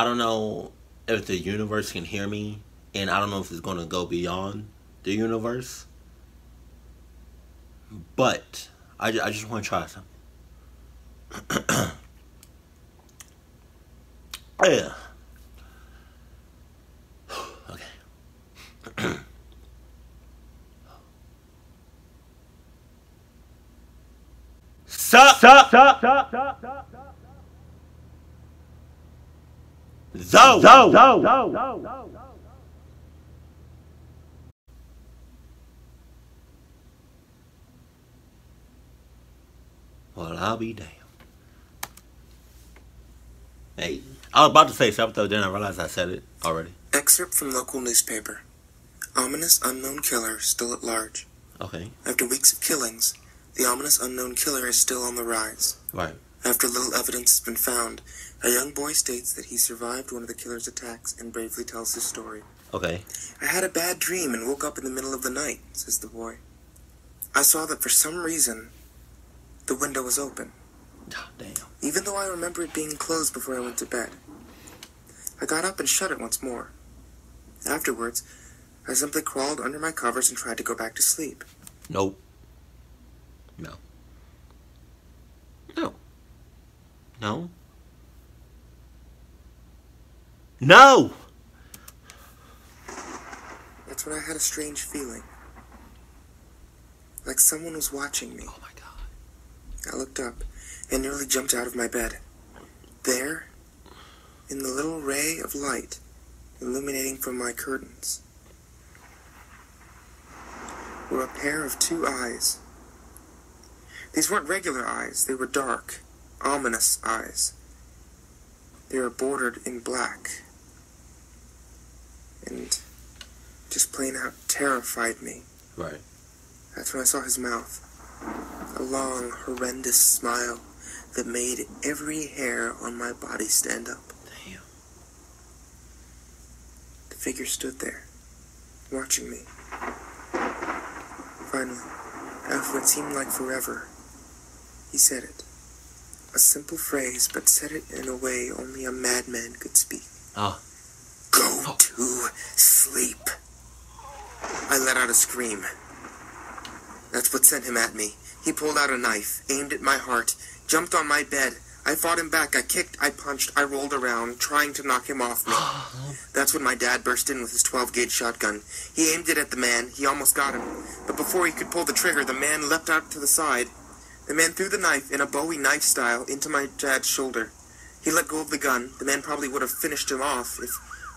I don't know if the universe can hear me, and I don't know if it's going to go beyond the universe. But I just want to try something. Yeah. Okay. Well, I'll be damned. Hey, I was about to say something, then I realized I said it already. Excerpt from local newspaper. Ominous unknown killer still at large. Okay. After weeks of killings, the ominous unknown killer is still on the rise. Right. After little evidence has been found, a young boy states that he survived one of the killer's attacks and bravely tells his story. Okay. I had a bad dream and woke up in the middle of the night, says the boy. I saw that for some reason, the window was open. Oh, damn. Even though I remember it being closed before I went to bed. I got up and shut it once more. Afterwards, I simply crawled under my covers and tried to go back to sleep. Nope. No. No. No. No! That's when I had a strange feeling. Like someone was watching me. Oh my God. I looked up and nearly jumped out of my bed. There, in the little ray of light illuminating from my curtains, were a pair of two eyes. These weren't regular eyes, they were dark, ominous eyes. They were bordered in black, and just plain out terrified me. Right. That's when I saw his mouth. A long, horrendous smile that made every hair on my body stand up. Damn. The figure stood there, watching me. Finally, after what seemed like forever, he said it. A simple phrase, but said it in a way only a madman could speak. Oh. Go to sleep. I let out a scream. That's what sent him at me. He pulled out a knife, aimed at my heart, jumped on my bed. I fought him back. I kicked, I punched, I rolled around, trying to knock him off me. That's when my dad burst in with his 12-gauge shotgun. He aimed it at the man. He almost got him. But before he could pull the trigger, the man leapt out to the side. The man threw the knife in a Bowie knife style into my dad's shoulder. He let go of the gun. The man probably would have finished him off if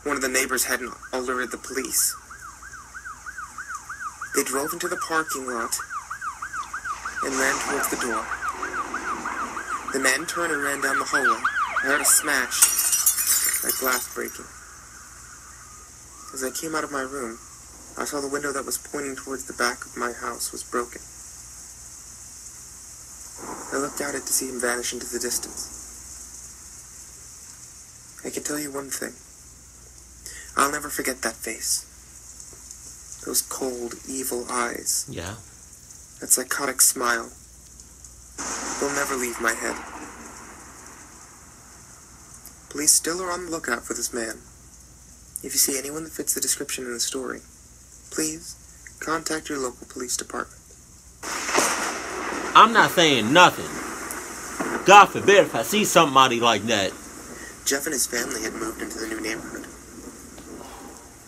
one of the neighbors hadn't alerted the police. They drove into the parking lot and ran towards the door. The man turned and ran down the hallway. I heard a smash, like glass breaking. As I came out of my room, I saw the window that was pointing towards the back of my house was broken. I looked out to see him vanish into the distance. I can tell you one thing. I'll never forget that face. Those cold, evil eyes. Yeah. That psychotic smile. They'll never leave my head. Police still are on the lookout for this man. If you see anyone that fits the description in the story, please contact your local police department. I'm not saying nothing. God forbid if I see somebody like that. Jeff and his family had moved into the new neighborhood.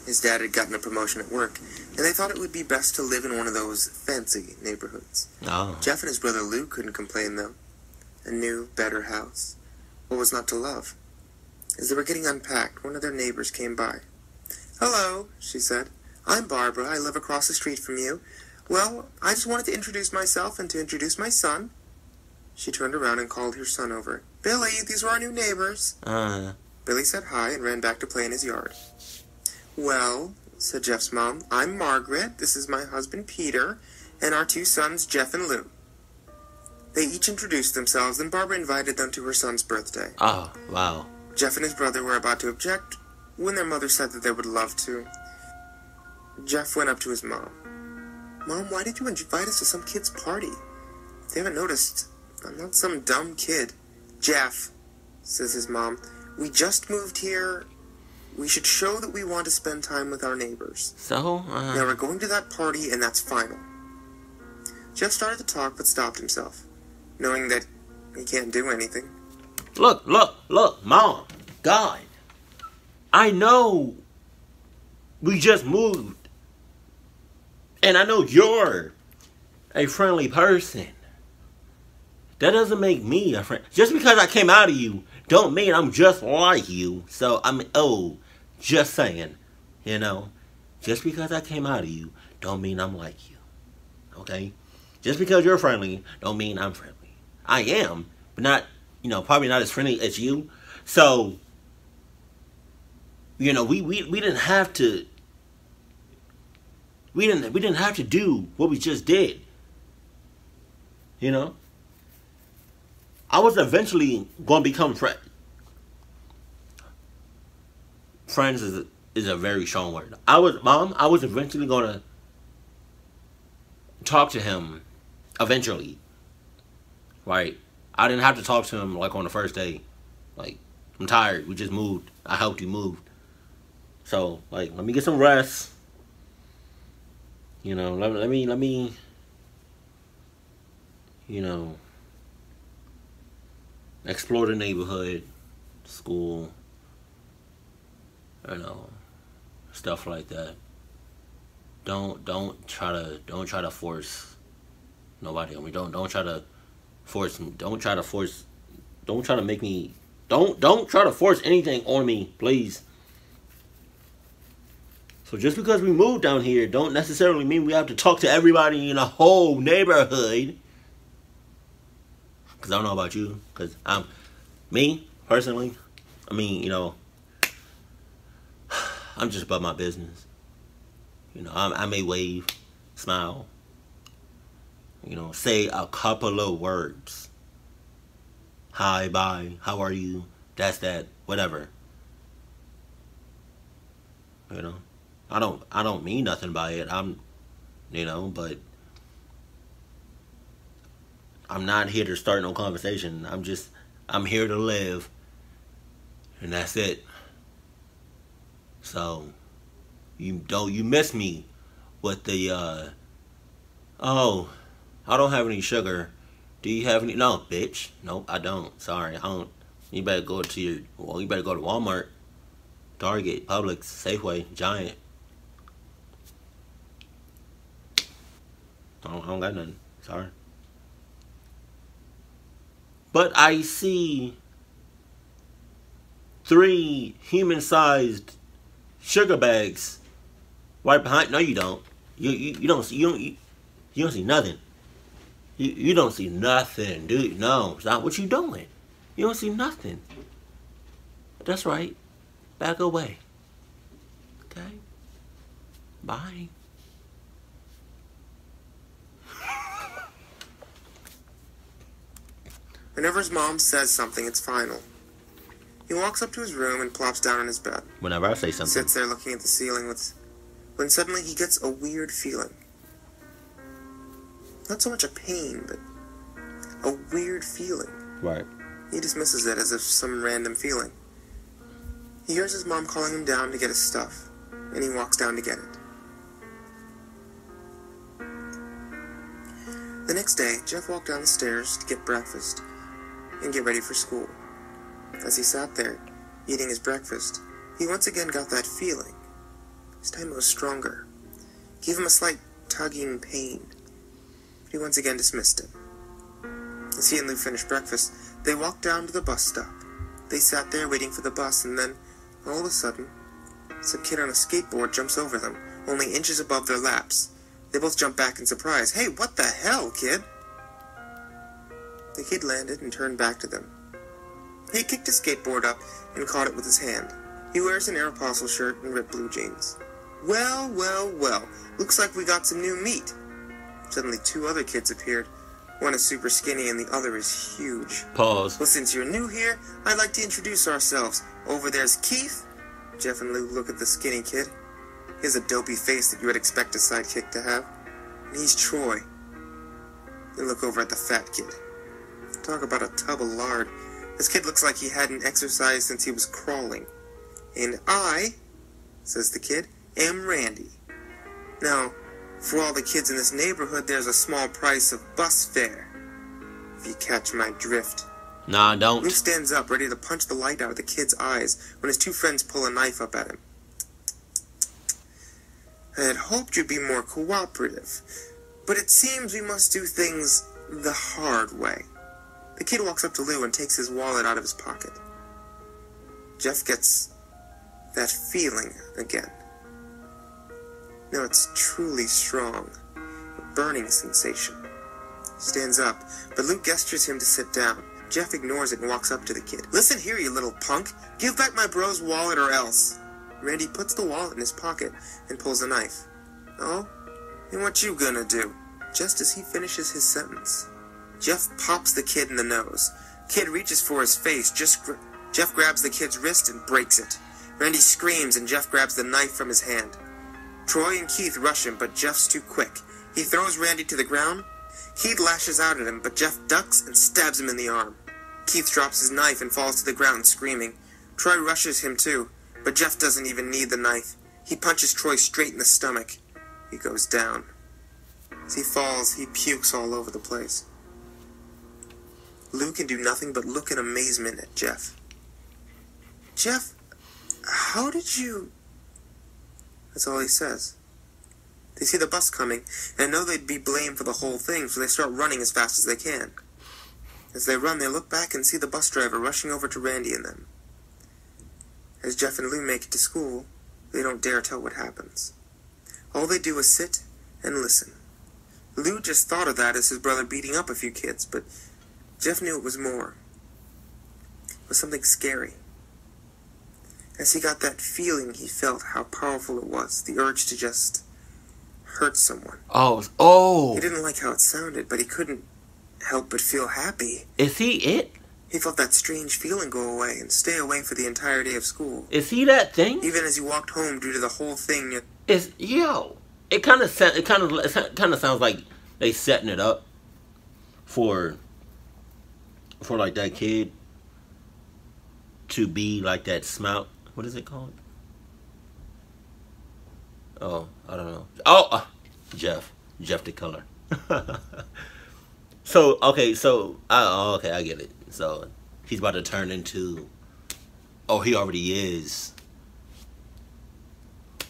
His dad had gotten a promotion at work, and they thought it would be best to live in one of those fancy neighborhoods. Oh. Jeff and his brother Lou couldn't complain, though. A new, better house. What was not to love? As they were getting unpacked, one of their neighbors came by. "Hello," she said. "I'm Barbara. I live across the street from you. Well, I just wanted to introduce myself and to introduce my son." She turned around and called her son over. "Billy, these are our new neighbors." Billy said hi and ran back to play in his yard. "Well," said Jeff's mom, "I'm Margaret. This is my husband, Peter, and our two sons, Jeff and Lou." They each introduced themselves, and Barbara invited them to her son's birthday. Oh, wow. Jeff and his brother were about to object when their mother said that they would love to. Jeff went up to his mom. "Mom, why did you invite us to some kid's party? They haven't noticed. I'm not some dumb kid." "Jeff," says his mom, We just moved here. We should show that we want to spend time with our neighbors. So, Now we're going to that party, and that's final. Jeff started to talk, but stopped himself, knowing that he can't do anything. Look, look, look, Mom, God, I know we just moved, and I know you're a friendly person. That doesn't make me a friend. Just because I came out of you, don't mean I'm just like you. So, I mean, oh, just saying, you know, just because I came out of you, don't mean I'm like you, okay? Just because you're friendly, don't mean I'm friendly. I am, but not, you know, probably not as friendly as you. So, you know, we didn't have to, we didn't have to do what we just did, you know? I was eventually going to become friends. Friends is a very strong word. I was eventually going to talk to him, eventually, right? I didn't have to talk to him, like, on the first day. Like, I'm tired. We just moved. I helped you move. So, like, let me get some rest. You know, let me, you know, explore the neighborhood, school, you know, stuff like that. Don't try to force nobody on me. Don't try to force anything on me, please. So just because we moved down here don't necessarily mean we have to talk to everybody in the whole neighborhood. Cause I don't know about you, cause me personally, I mean, you know, I'm just about my business. You know, I may wave, smile, you know, say a couple of words. Hi, bye, how are you? That's that, whatever. You know, I don't mean nothing by it. You know, but I'm not here to start no conversation. I'm here to live. And that's it. So, you miss me with the, oh, I don't have any sugar. Do you have any? No, bitch. Nope, I don't. Sorry, I don't. You better go to you better go to Walmart, Target, Publix, Safeway, Giant. I don't got nothing. Sorry. But I see 3 human-sized sugar bags right behind. No, you don't. You don't see nothing. You don't see nothing, dude. No, it's not what you doing. You don't see nothing. That's right. Back away. Okay. Bye. Whenever his mom says something, it's final. He walks up to his room and plops down on his bed. Whenever I say something. Sits there looking at the ceiling when suddenly he gets a weird feeling. Not so much a pain, but a weird feeling. Right. He dismisses it as if some random feeling. He hears his mom calling him down to get his stuff, and he walks down to get it. The next day, Jeff walked down the stairs to get breakfast and get ready for school. As he sat there, eating his breakfast, he once again got that feeling. This time it was stronger. It gave him a slight tugging pain, but he once again dismissed it. As he and Lou finished breakfast, they walked down to the bus stop. They sat there waiting for the bus, and then, all of a sudden, some kid on a skateboard jumps over them, only inches above their laps. They both jump back in surprise. Hey, what the hell, kid? The kid landed and turned back to them. He kicked his skateboard up and caught it with his hand. He wears an Aeropostale shirt and ripped blue jeans. Well, well, well, looks like we got some new meat. Suddenly 2 other kids appeared. One is super skinny and the other is huge. Pause. Well, since you're new here, I'd like to introduce ourselves. Over there's Keith. Jeff and Lou look at the skinny kid. He has a dopey face that you would expect a sidekick to have. And he's Troy. They look over at the fat kid. Talk about a tub of lard. This kid looks like he hadn't exercised since he was crawling. And I, says the kid, am Randy. Now, for all the kids in this neighborhood, there's a small price of bus fare. If you catch my drift. Nah, don't. Luke stands up, ready to punch the light out of the kid's eyes, when his two friends pull a knife up at him. I had hoped you'd be more cooperative, but it seems we must do things the hard way. The kid walks up to Lou and takes his wallet out of his pocket. Jeff gets that feeling again. Now it's truly strong, a burning sensation. Stands up, but Lou gestures him to sit down. Jeff ignores it and walks up to the kid. Listen here, you little punk. Give back my bro's wallet or else. Randy puts the wallet in his pocket and pulls a knife. Oh? And what you gonna do? Just as he finishes his sentence, Jeff pops the kid in the nose. Kid reaches for his face. Jeff grabs the kid's wrist and breaks it. Randy screams and Jeff grabs the knife from his hand. Troy and Keith rush him, but Jeff's too quick. He throws Randy to the ground. Keith lashes out at him, but Jeff ducks and stabs him in the arm. Keith drops his knife and falls to the ground screaming. Troy rushes him too, but Jeff doesn't even need the knife. He punches Troy straight in the stomach. He goes down. As he falls, he pukes all over the place. Lou can do nothing but look in amazement at Jeff. Jeff, how did you... That's all he says. They see the bus coming, and know they'd be blamed for the whole thing, so they start running as fast as they can. As they run, they look back and see the bus driver rushing over to Randy and them. As Jeff and Lou make it to school, they don't dare tell what happens. All they do is sit and listen. Lou just thought of that as his brother beating up a few kids, but Jeff knew it was more. It was something scary. As he got that feeling, he felt how powerful it was, the urge to just... hurt someone. Oh. He didn't like how it sounded, but he couldn't help but feel happy. Is he it? He felt that strange feeling go away and stay away for the entire day of school. Is he that thing? Even as he walked home due to the whole thing. It kind of sounds like they setting it up for like that kid to be like that smout. What is it called? Oh, I don't know. Oh, Jeff the Killer. Okay, I get it. So he's about to turn into. Oh, he already is.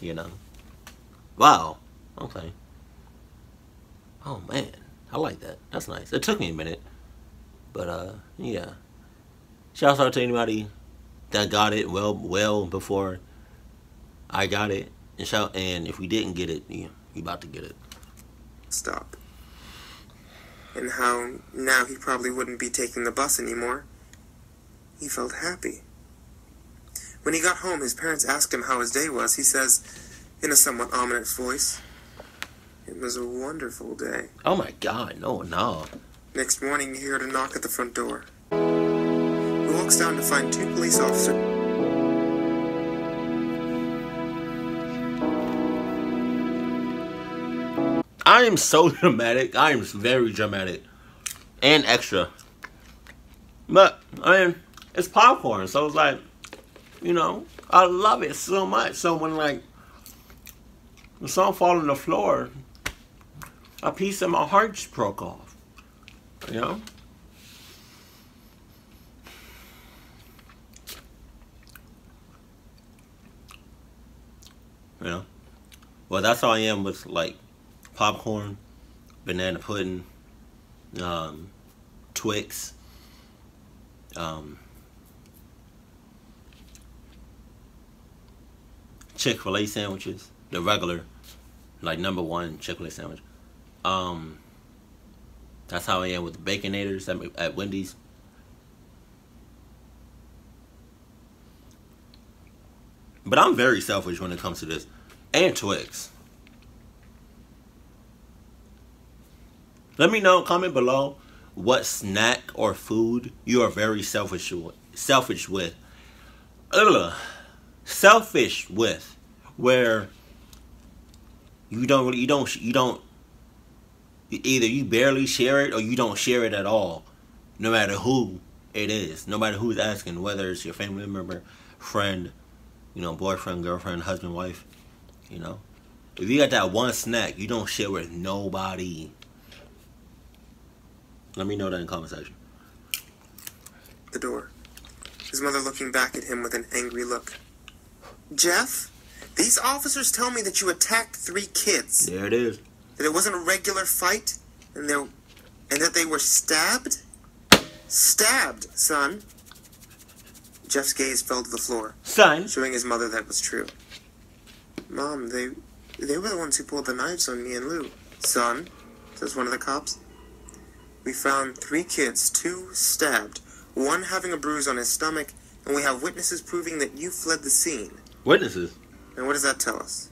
You know. Wow. Okay. Oh man, I like that. That's nice. It took me a minute, but yeah. Shout out to anybody that got it well before I got it. And if we didn't get it, you about to get it. Stop. And how now he probably wouldn't be taking the bus anymore. He felt happy. When he got home, his parents asked him how his day was. He says, in a somewhat ominous voice, "It was a wonderful day." Oh my God, no. Next morning, he heard a knock at the front door. He walks down to find two police officers. I am so dramatic. I am very dramatic. And extra. But, I mean, it's popcorn. So it's like, you know, I love it so much. So when, like, the song falls on the floor, a piece of my heart just broke off. You know? You know? Well, that's how I am with, like, popcorn, banana pudding, Twix, Chick-fil-A sandwiches, the regular, like #1 Chick-fil-A sandwich. That's how I am with the Baconators at Wendy's. But I'm very selfish when it comes to this, and Twix. Let me know, comment below, what snack or food you are very selfish with, where you don't either you barely share it or you don't share it at all, no matter who It is. No matter who's asking, whether it's your family member, friend, you know, boyfriend, girlfriend, husband, wife, you know. If you got that one snack, you don't share with nobody. Let me know that in the comment section. The door. His mother looking back at him with an angry look. Jeff, these officers tell me that you attacked 3 kids. There it is. That it wasn't a regular fight, and that they were stabbed? Stabbed, son. Jeff's gaze fell to the floor. Son. Showing his mother that was true. Mom, they were the ones who pulled the knives on me and Lou. Son, says one of the cops. We found 3 kids, 2 stabbed, 1 having a bruise on his stomach, and we have witnesses proving that you fled the scene. Witnesses? And what does that tell us?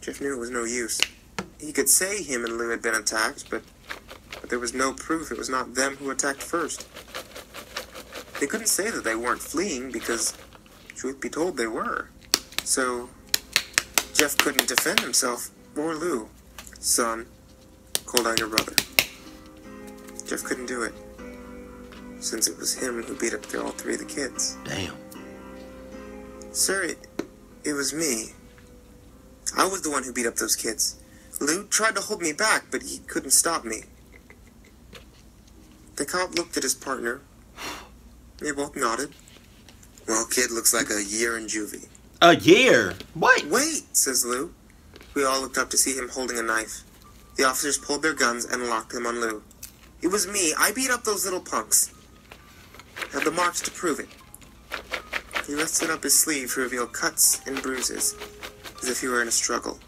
Jeff knew it was no use. He could say him and Lou had been attacked, but there was no proof it was not them who attacked first. They couldn't say that they weren't fleeing because, truth be told, they were. So, Jeff couldn't defend himself or Lou. Son, call down your brother. Jeff couldn't do it, since it was him who beat up all 3 of the kids. Damn. Sir, it was me. I was the one who beat up those kids. Lou tried to hold me back, but he couldn't stop me. The cop looked at his partner. They both nodded. Well, kid, looks like a year in juvie. A year? What? Wait, says Lou. We all looked up to see him holding a knife. The officers pulled their guns and locked them on Lou. It was me. I beat up those little punks. Had the marks to prove it. He lifted up his sleeve to reveal cuts and bruises, as if he were in a struggle.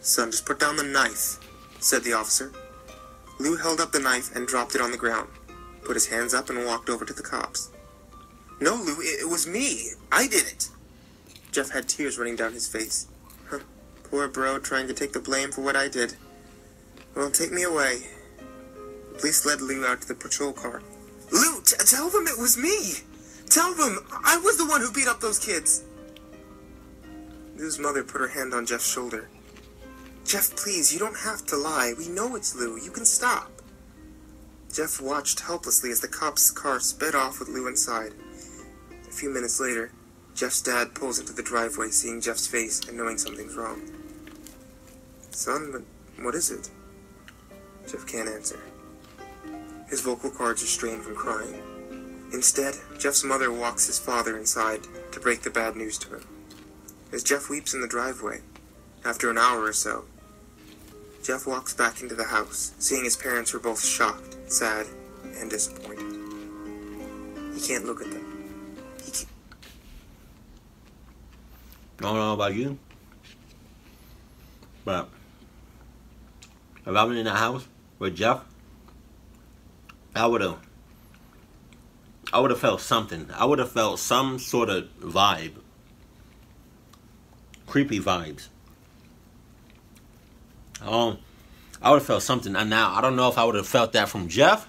Son, just put down the knife, said the officer. Lou held up the knife and dropped it on the ground, put his hands up and walked over to the cops. No, Lou, it was me. I did it. Jeff had tears running down his face. Huh, poor bro trying to take the blame for what I did. Well, take me away. The police led Lou out to the patrol car. Lou, tell them it was me. Tell them I was the one who beat up those kids. Lou's mother put her hand on Jeff's shoulder. Jeff, please, you don't have to lie. We know it's Lou. You can stop. Jeff watched helplessly as the cop's car sped off with Lou inside. A few minutes later, Jeff's dad pulls into the driveway, seeing Jeff's face and knowing something's wrong. Son, but what is it? Jeff can't answer. His vocal cords are strained from crying. Instead, Jeff's mother walks his father inside to break the bad news to him. As Jeff weeps in the driveway, after an hour or so, Jeff walks back into the house, seeing his parents were both shocked, sad, and disappointed. He can't look at them. He can't. I don't know about you, but if I was in that house with Jeff, I would have felt something. I would have felt some sort of vibe. Creepy vibes. I would have felt something. And now I don't know if I would have felt that from Jeff,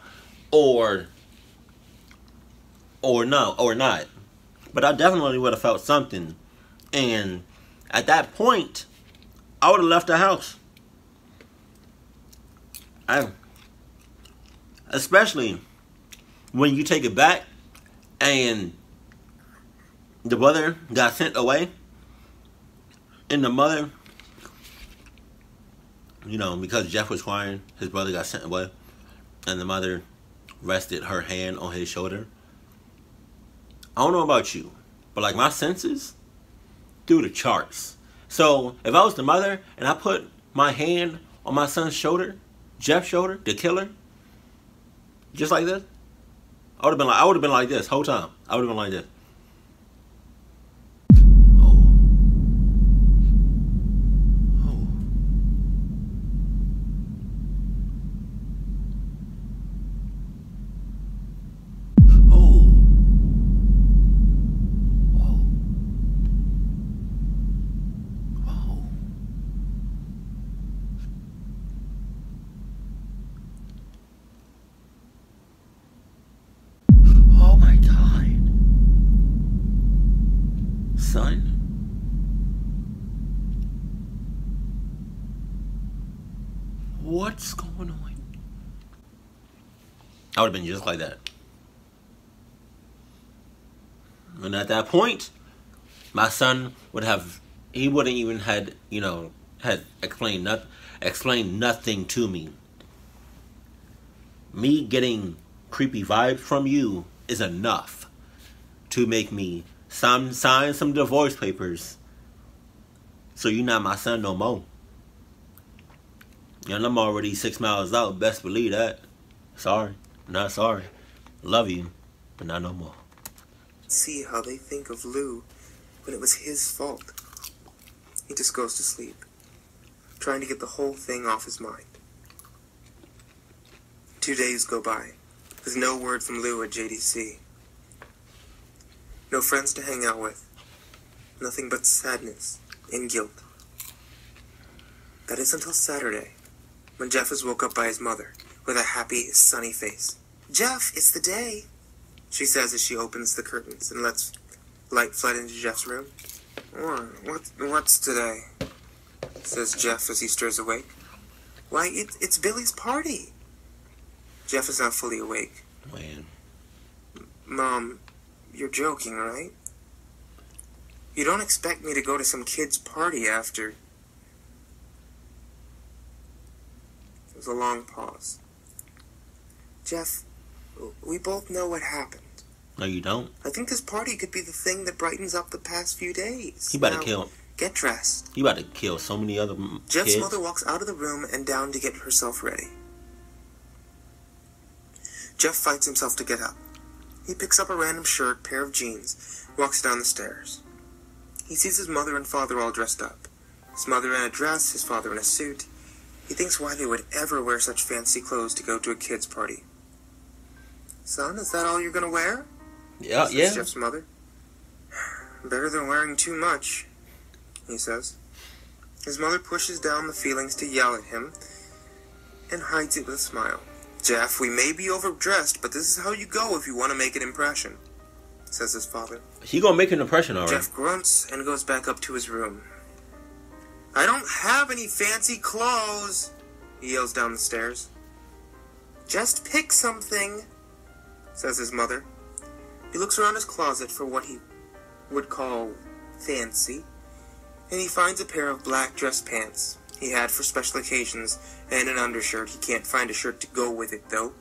or not. But I definitely would have felt something. And at that point, I would have left the house. Especially when you take it back, and the brother got sent away. And the mother, you know, because Jeff was crying, his brother got sent away, and the mother rested her hand on his shoulder. I don't know about you, but like my senses, through the charts. So if I was the mother and I put my hand on my son's shoulder, Jeff's shoulder, the killer, just like this, I would have been like this whole time. I would have been like this. I I would have been just like that. And at that point, my son would have, he wouldn't even had, you know, had explained nothing to me. Me getting creepy vibes from you is enough to make me sign some divorce papers. So you're not my son no more. And I'm already 6 miles out. Best believe that. Sorry. Not sorry. Love you, but not no more. See how they think of Lou when it was his fault. He just goes to sleep, trying to get the whole thing off his mind. 2 days go by, with no word from Lou at JDC. No friends to hang out with. Nothing but sadness and guilt. That is until Saturday, when Jeff is woke up by his mother with a happy, sunny face. "Jeff, it's the day," she says as she opens the curtains and lets light flood into Jeff's room. "Oh, what's today?" says Jeff as he stirs awake. "Why, it's Billy's party." Jeff is not fully awake. Man. "Mom, you're joking, right? You don't expect me to go to some kid's party after..." There's a long pause. "Jeff, we both know what happened." "No, you don't. I think this party could be the thing that brightens up the past few days. You about to kill him. Get dressed." You about to kill so many other Jeff's kids. Mother walks out of the room and down to get herself ready. Jeff fights himself to get up. He picks up a random shirt, pair of jeans, walks down the stairs. He sees his mother and father all dressed up. His mother in a dress, his father in a suit. He thinks why they would ever wear such fancy clothes to go to a kid's party. "Son, is that all you're gonna wear?" "Yeah, yeah." Says Jeff's mother. "Better than wearing too much," he says. His mother pushes down the feelings to yell at him and hides it with a smile. "Jeff, we may be overdressed, but this is how you go if you want to make an impression," says his father. He gonna make an impression, alright. Jeff grunts and goes back up to his room. "I don't have any fancy clothes," he yells down the stairs. "Just pick something," says his mother. He looks around his closet for what he would call fancy, and he finds a pair of black dress pants he had for special occasions and an undershirt. He can't find a shirt to go with it, though.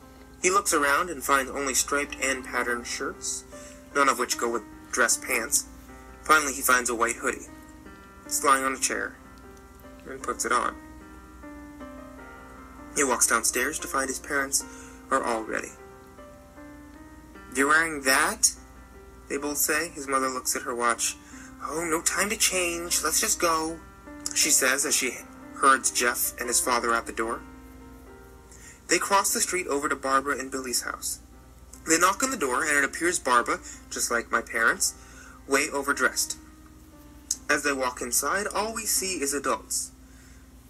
He looks around and finds only striped and patterned shirts, none of which go with dress pants. Finally, he finds a white hoodie. It's lying on a chair, and puts it on. He walks downstairs to find his parents are all ready. "You're wearing that?" they both say. His mother looks at her watch. "Oh, no time to change. Let's just go," she says as she herds Jeff and his father out the door. They cross the street over to Barbara and Billy's house. They knock on the door, and it appears Barbara, just like my parents, way overdressed. As they walk inside, all we see is adults.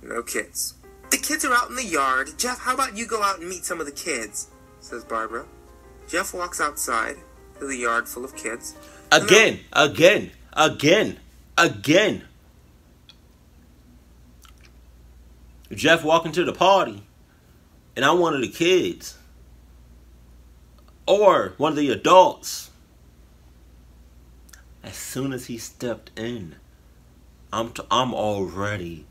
No kids. "The kids are out in the yard. Jeff, how about you go out and meet some of the kids?" says Barbara. Jeff walks outside to the yard full of kids. Again. Jeff walking to the party, and I'm one of the kids. Or one of the adults. As soon as he stepped in, I'm already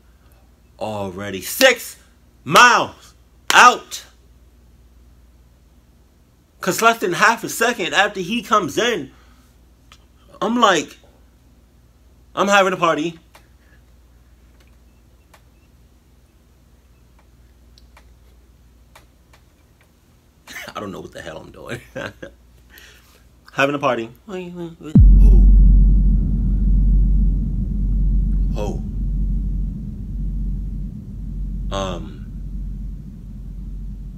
6 miles out. Because less than half a second after he comes in, I'm like, I'm having a party. I don't know what the hell I'm doing. Having a party. Oh. Oh.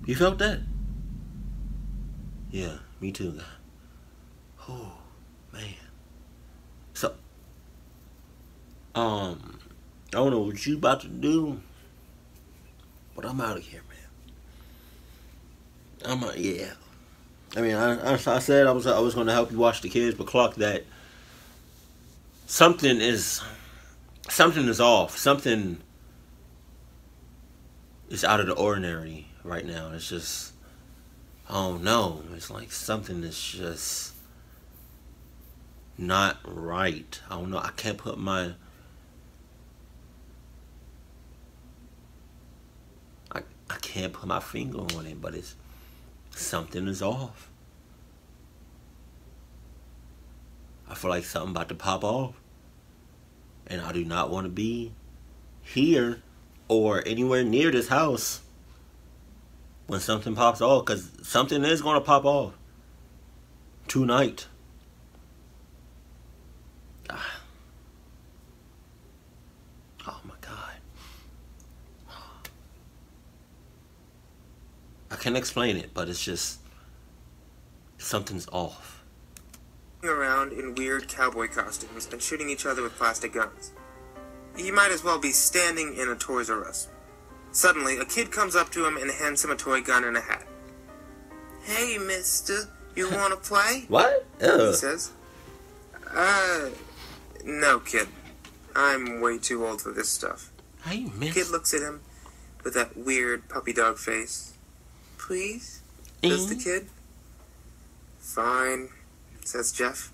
You felt that? Yeah, me too. Oh, man. So, I don't know what you about to do, but I'm out of here, man. I'm out, yeah. I mean, I said I was going to help you watch the kids, but clock that. Something is off. Something is out of the ordinary right now. It's just. oh no, it's like something that's just not right. I don't know, I can't put my, I can't put my finger on it, but it's, something is off. I feel like something about to pop off. And I do not want to be here or anywhere near this house when something pops off, because something is going to pop off tonight. Oh my God. I can't explain it, but it's just something's off. Around in weird cowboy costumes and shooting each other with plastic guns. He might as well be standing in a Toys R Us. Suddenly, a kid comes up to him and hands him a toy gun and a hat. Hey, mister, you wanna play? What? Ew. He says. No, kid. I'm way too old for this stuff. Hey, miss. Kid looks at him with that weird puppy dog face. Please? Does the kid? Fine, says Jeff.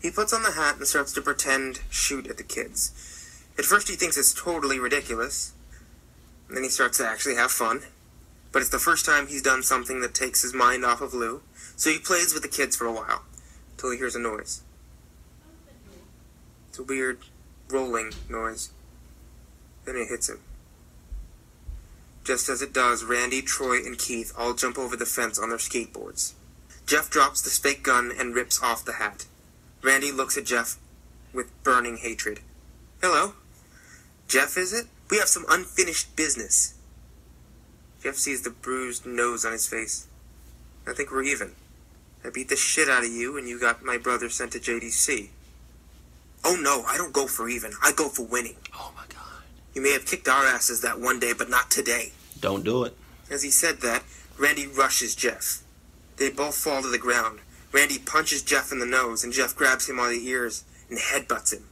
He puts on the hat and starts to pretend shoot at the kids. At first he thinks it's totally ridiculous, and then he starts to actually have fun. But it's the first time he's done something that takes his mind off of Lou, so he plays with the kids for a while, till he hears a noise. It's a weird rolling noise. Then it hits him. Just as it does, Randy, Troy, and Keith all jump over the fence on their skateboards. Jeff drops the fake gun and rips off the hat. Randy looks at Jeff with burning hatred. Hello? Jeff, is it? We have some unfinished business. Jeff sees the bruised nose on his face. I think we're even. I beat the shit out of you and you got my brother sent to JDC. Oh no, I don't go for even. I go for winning. Oh my God. You may have kicked our asses that one day, but not today. Don't do it. As he said that, Randy rushes Jeff. They both fall to the ground. Randy punches Jeff in the nose, and Jeff grabs him by the ears and headbutts him.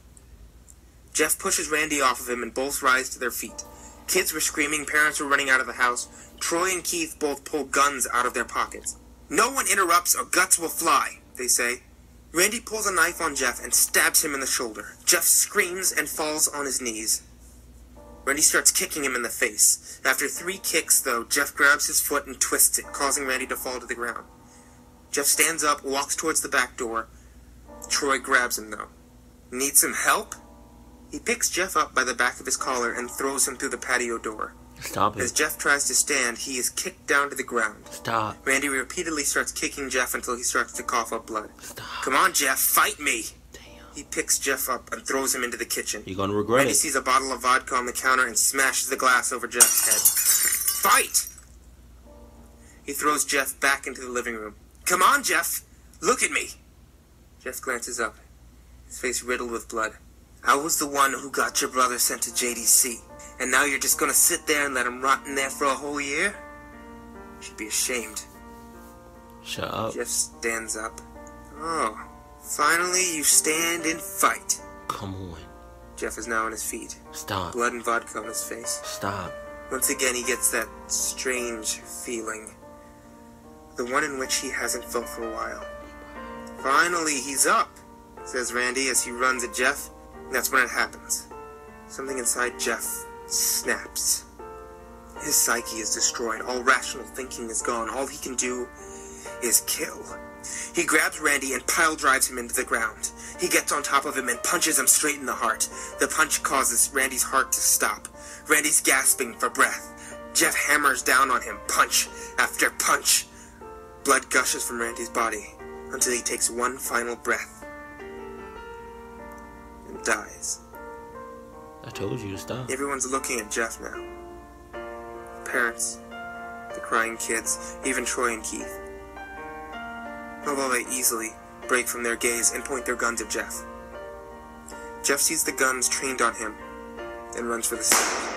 Jeff pushes Randy off of him, and both rise to their feet. Kids were screaming, parents were running out of the house. Troy and Keith both pull guns out of their pockets. No one interrupts or guts will fly, they say. Randy pulls a knife on Jeff and stabs him in the shoulder. Jeff screams and falls on his knees. Randy starts kicking him in the face. After 3 kicks, though, Jeff grabs his foot and twists it, causing Randy to fall to the ground. Jeff stands up, walks towards the back door. Troy grabs him, though. Need some help? He picks Jeff up by the back of his collar and throws him through the patio door. Stop it. As Jeff tries to stand, he is kicked down to the ground. Stop. Randy repeatedly starts kicking Jeff until he starts to cough up blood. Stop. Come on, Jeff, fight me! He picks Jeff up and throws him into the kitchen. You're gonna regret it. Randy sees a bottle of vodka on the counter and smashes the glass over Jeff's head. Fight! He throws Jeff back into the living room. Come on, Jeff! Look at me! Jeff glances up, his face riddled with blood. I was the one who got your brother sent to JDC, and now you're just gonna sit there and let him rot in there for a whole year? You should be ashamed. Shut up. Jeff stands up. Oh. Finally, you stand and fight. Come on. Jeff is now on his feet. Stop. Blood and vodka on his face. Stop. Once again, he gets that strange feeling. The one in which he hasn't felt for a while. Finally, he's up, says Randy as he runs at Jeff. That's when it happens. Something inside Jeff snaps. His psyche is destroyed. All rational thinking is gone. All he can do is kill. He grabs Randy and pile-drives him into the ground. He gets on top of him and punches him straight in the heart. The punch causes Randy's heart to stop. Randy's gasping for breath. Jeff hammers down on him, punch after punch. Blood gushes from Randy's body until he takes one final breath and dies. I told you to stop. Everyone's looking at Jeff now. The parents, the crying kids, even Troy and Keith. Although they easily break from their gaze and point their guns at Jeff. Jeff sees the guns trained on him and runs for the safe.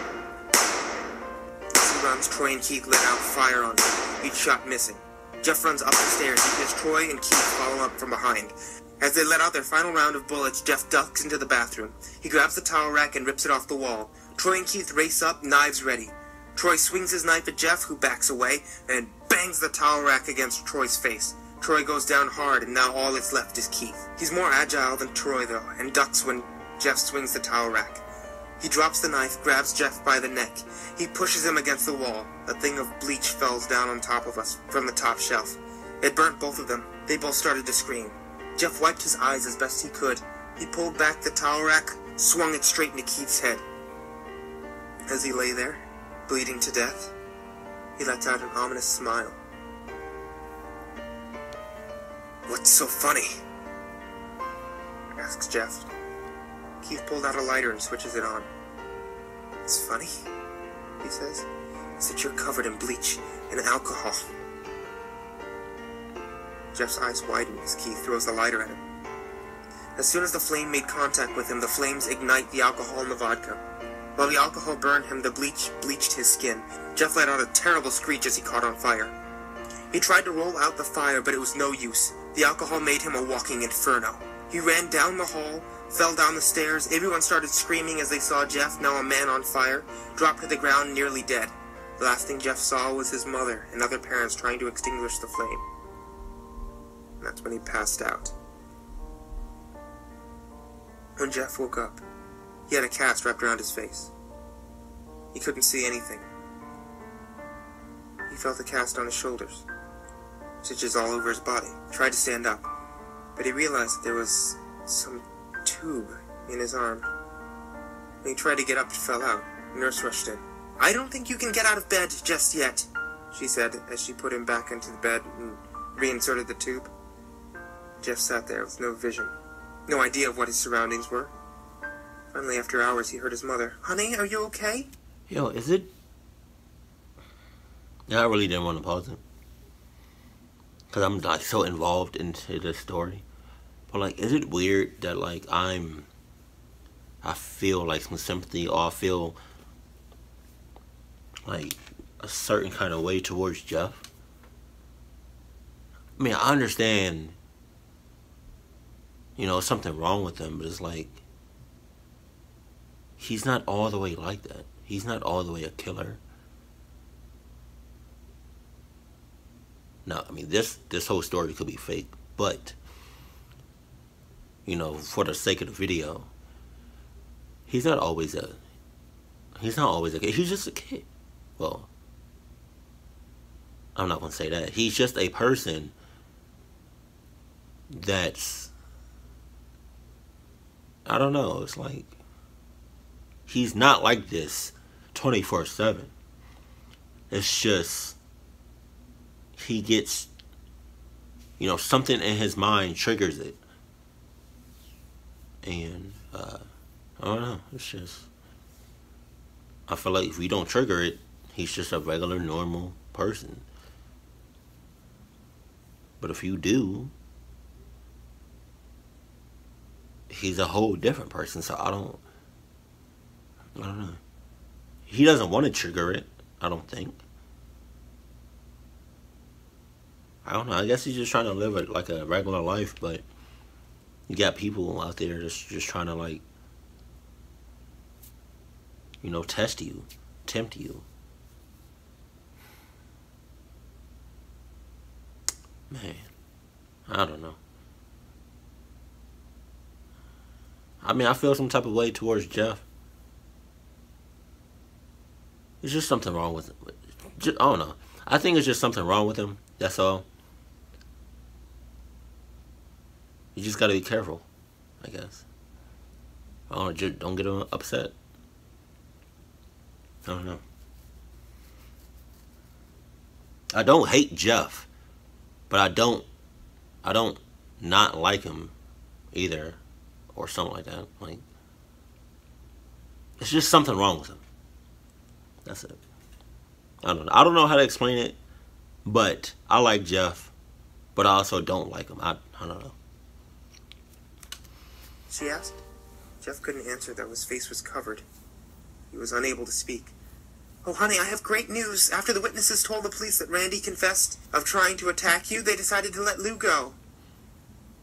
As he runs, Troy and Keith let out fire on him, each shot missing. Jeff runs up the stairs because Troy and Keith follow up from behind. As they let out their final round of bullets, Jeff ducks into the bathroom. He grabs the towel rack and rips it off the wall. Troy and Keith race up, knives ready. Troy swings his knife at Jeff, who backs away, and bangs the towel rack against Troy's face. Troy goes down hard, and now all that's left is Keith. He's more agile than Troy, though, and ducks when Jeff swings the towel rack. He drops the knife, grabs Jeff by the neck. He pushes him against the wall. A thing of bleach falls down on top of us from the top shelf. It burnt both of them. They both started to scream. Jeff wiped his eyes as best he could. He pulled back the towel rack, swung it straight into Keith's head. As he lay there, bleeding to death, he let out an ominous smile. "What's so funny?" asks Jeff. Keith pulled out a lighter and switches it on. "It's funny," he says, "is that you're covered in bleach and alcohol." Jeff's eyes widen as Keith throws the lighter at him. As soon as the flame made contact with him, the flames ignite the alcohol and the vodka. While the alcohol burned him, the bleach bleached his skin. Jeff let out a terrible screech as he caught on fire. He tried to roll out the fire, but it was no use. The alcohol made him a walking inferno. He ran down the hall, fell down the stairs. Everyone started screaming as they saw Jeff, now a man on fire, drop to the ground nearly dead. The last thing Jeff saw was his mother and other parents trying to extinguish the flame. And that's when he passed out. When Jeff woke up, he had a cast wrapped around his face. He couldn't see anything. He felt the cast on his shoulders, stitches all over his body. He tried to stand up, but he realized that there was some tube in his arm. When he tried to get up, it fell out. The nurse rushed in. "I don't think you can get out of bed just yet," she said as she put him back into the bed and reinserted the tube. Jeff sat there with no vision, no idea of what his surroundings were. Finally, after hours, he heard his mother. "Honey, are you okay?" Yo, is it? Yeah, I really didn't want to pause it, because I'm like so involved into this story. But like, is it weird that like I feel like some sympathy, or I feel like a certain kind of way towards Jeff? I mean, I understand, you know, something wrong with him, but it's like, he's not all the way like that. He's not all the way a killer. Now, I mean, this whole story could be fake, but, you know, for the sake of the video, he's not always a kid. He's just a kid. Well, I'm not going to say that. He's just a person that's, I don't know, it's like, he's not like this 24/7. It's just, he gets, you know, something in his mind triggers it. And, I don't know, it's just, I feel like if we don't trigger it, he's just a regular, normal person. But if you do, he's a whole different person, so I don't know. He doesn't want to trigger it, I don't think. I don't know, I guess he's just trying to live like a regular life, but you got people out there that's just trying to, like, you know, test you, tempt you. Man, I don't know. I mean, I feel some type of way towards Jeff. It's just something wrong with him. I don't know. I think it's just something wrong with him. That's all. You just gotta be careful, I guess. I don't know, just don't get him upset. I don't know. I don't hate Jeff, but I don't not like him either, or something like that. Like, it's just something wrong with him. That's it. I don't know how to explain it, but I like Jeff, but I also don't like him. I don't know. She asked. Jeff couldn't answer, though his face was covered. He was unable to speak. "Oh, honey, I have great news. After the witnesses told the police that Randy confessed of trying to attack you, they decided to let Lou go."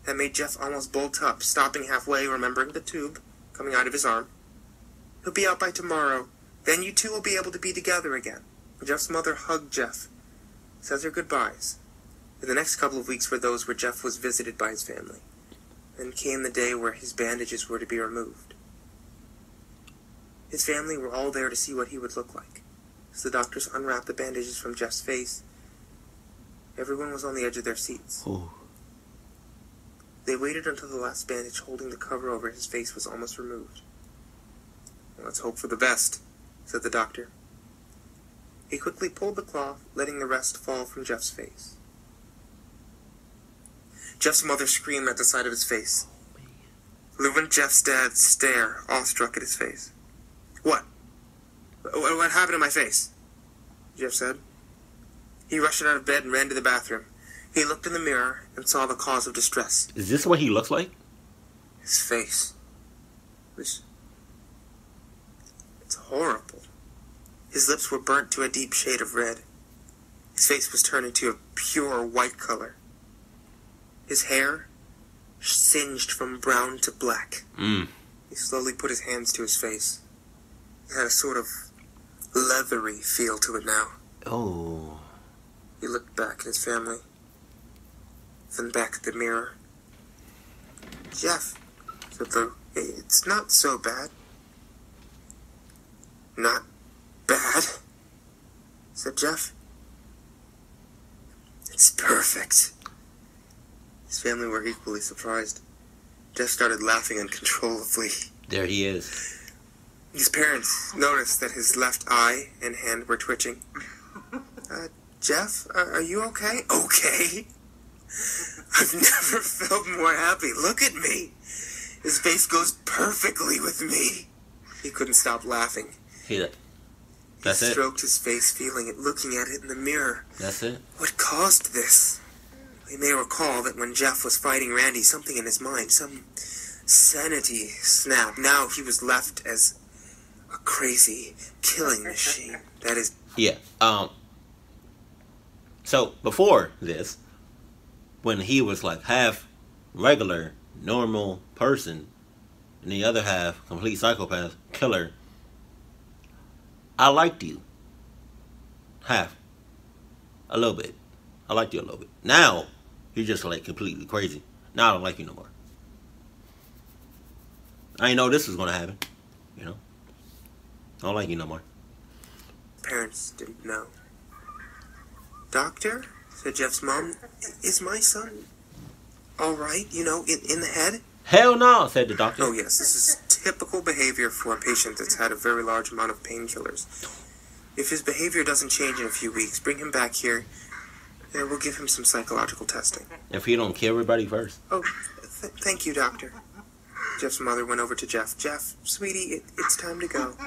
That made Jeff almost bolt up, stopping halfway, remembering the tube coming out of his arm. "He'll be out by tomorrow. Then you two will be able to be together again." Jeff's mother hugged Jeff. says her goodbyes. But the next couple of weeks were those where Jeff was visited by his family. Then came the day where his bandages were to be removed. His family were all there to see what he would look like. As the doctors unwrapped the bandages from Jeff's face, everyone was on the edge of their seats. Ooh. They waited until the last bandage holding the cover over his face was almost removed. "Let's hope for the best," said the doctor. He quickly pulled the cloth, letting the rest fall from Jeff's face. Jeff's mother screamed at the sight of his face. Lou and Jeff's dad stare, awestruck at his face. What happened to my face?" Jeff said. He rushed out of bed and ran to the bathroom. He looked in the mirror and saw the cause of distress. Is this what he looks like? His face. It's horrible. His lips were burnt to a deep shade of red. His face was turned into a pure white color. His hair singed from brown to black. He slowly put his hands to his face. It had a sort of leathery feel to it now. Oh. He looked back at his family, then back at the mirror. "Jeff," said Lou, "it's not so bad." "Not bad," said Jeff. "It's perfect." His family were equally surprised. Jeff started laughing uncontrollably. There he is. His parents noticed that his left eye and hand were twitching. Jeff, are you okay?" "Okay? I've never felt more happy. Look at me. His face goes perfectly with me." He couldn't stop laughing. That's it. He stroked his face, feeling it, looking at it in the mirror. That's it. What caused this? We may recall that when Jeff was fighting Randy, something in his mind, some sanity snapped. Now he was left as a crazy killing machine. That is... Yeah. So, before this, when he was like half regular, normal person, and the other half complete psychopath, killer, I liked you. Half. A little bit. I liked you a little bit. Now, you're just like completely crazy. Now I don't like you no more. I didn't know this was going to happen, you know? I don't like you no more. Parents didn't know. "Doctor," said Jeff's mom, "is my son all right, you know, in the head?" "Hell no," said the doctor. "Oh, yes, this is typical behavior for a patient that's had a very large amount of painkillers. If his behavior doesn't change in a few weeks, bring him back here, and we'll give him some psychological testing. If he don't kill everybody first." "Oh, thank you, doctor." Jeff's mother went over to Jeff. "Jeff, sweetie, it's time to go."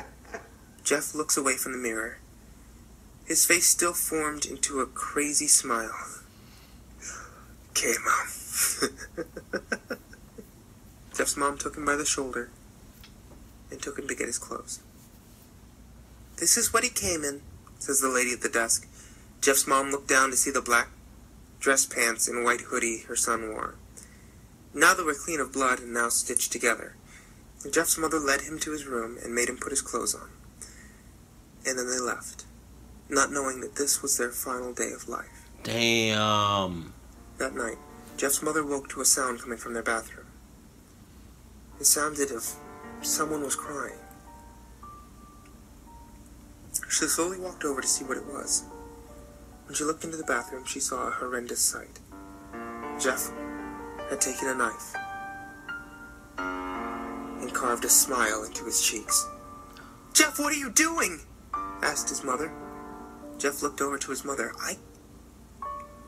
Jeff looks away from the mirror. His face still formed into a crazy smile. "Okay, Mom." Jeff's mom took him by the shoulder and took him to get his clothes. "This is what he came in," says the lady at the desk. Jeff's mom looked down to see the black dress pants and white hoodie her son wore. Now they were clean of blood and now stitched together. Jeff's mother led him to his room and made him put his clothes on. And then they left, not knowing that this was their final day of life. Damn. That night, Jeff's mother woke to a sound coming from their bathroom. It sounded as if someone was crying. She slowly walked over to see what it was. When she looked into the bathroom, she saw a horrendous sight. Jeff had taken a knife and carved a smile into his cheeks. "Jeff, what are you doing?" asked his mother. Jeff looked over to his mother. "I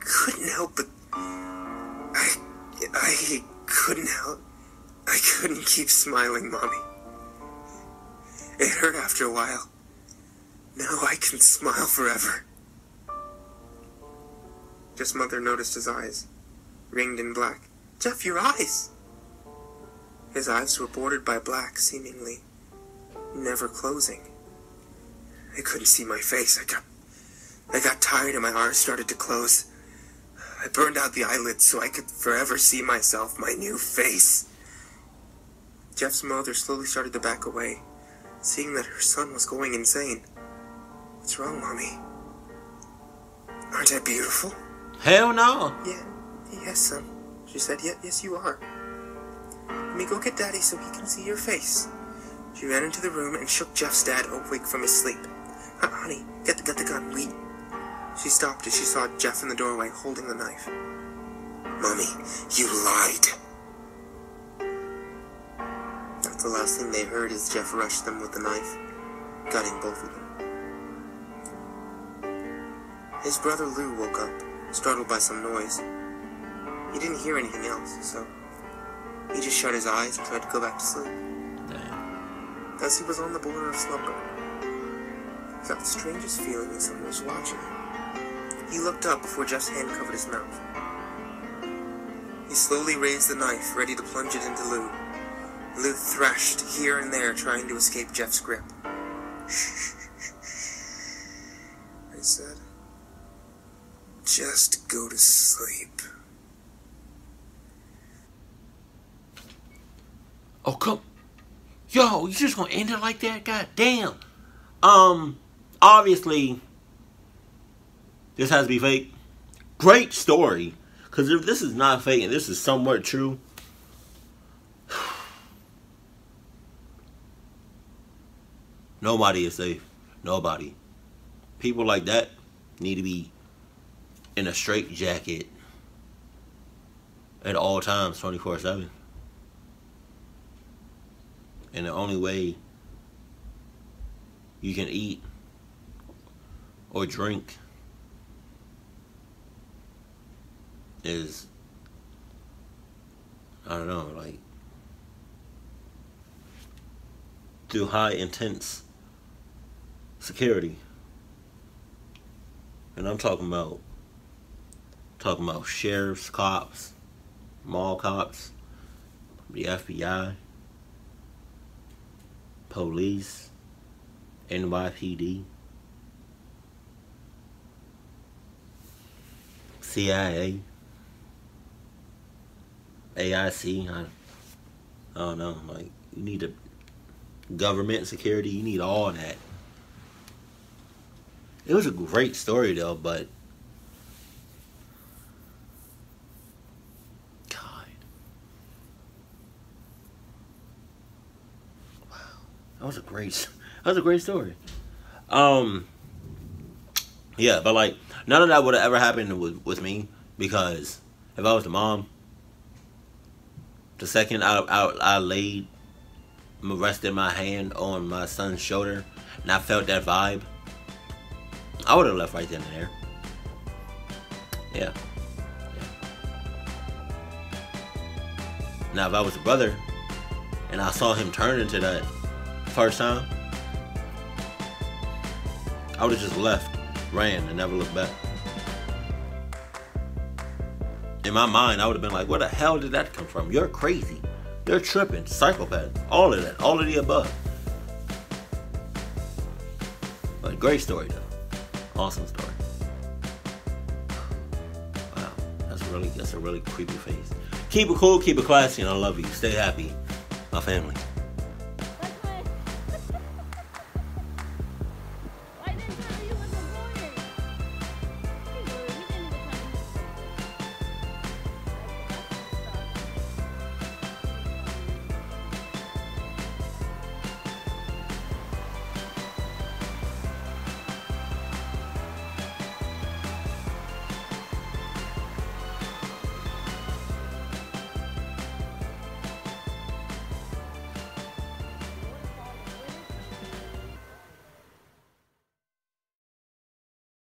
couldn't help but... I couldn't help... I couldn't keep smiling, Mommy. It hurt after a while. Now I can smile forever." Jeff's mother noticed his eyes, ringed in black. "Jeff, your eyes!" His eyes were bordered by black, seemingly never closing. "I couldn't see my face. I got tired and my eyes started to close. I burned out the eyelids so I could forever see myself, my new face." Jeff's mother slowly started to back away, seeing that her son was going insane. "What's wrong, Mommy?" Aren't I beautiful? Hell no. Yeah. Yes, son. She said, yes, you are. Let me go get Daddy so he can see your face. She ran into the room and shook Jeff's dad awake from his sleep. Honey, get the gun, we... She stopped as she saw Jeff in the doorway holding the knife. Mommy, you lied. That's the last thing they heard as Jeff rushed them with the knife, gutting both of them. His brother Lou woke up, startled by some noise. He didn't hear anything else, so... He just shut his eyes and tried to go back to sleep. Damn. As he was on the border of slumber, he felt the strangest feeling that someone was watching him. He looked up before Jeff's hand covered his mouth. He slowly raised the knife, ready to plunge it into Lou. Lou thrashed here and there, trying to escape Jeff's grip. Shh, I said. Just go to sleep. Oh, come. Yo, you just gonna end it like that? God damn. Obviously, this has to be fake. Great story. Because if this is not fake and this is somewhat true, nobody is safe. Nobody. People like that need to be in a straitjacket at all times, 24/7. And the only way you can eat or drink is, I don't know, like, through high intense security. And I'm talking about sheriffs, cops, mall cops, the FBI, police, NYPD, CIA, AIC, I don't know, like, you need to, government security, you need all that. It was a great story though, but, God, wow, that was a great story. Yeah, but like, none of that would have ever happened with me, because if I was the mom, the second I laid, rested my hand on my son's shoulder, and I felt that vibe, I would have left right then and there. Yeah. Now, if I was a brother, and I saw him turn into that first time, I would have just left, ran, and never looked back. In my mind, I would have been like, where the hell did that come from? You're crazy. You're tripping. Psychopath. All of that. All of the above. But great story, though. Awesome story. Wow. That's a really creepy face. Keep it cool. Keep it classy. And I love you. Stay happy. My family.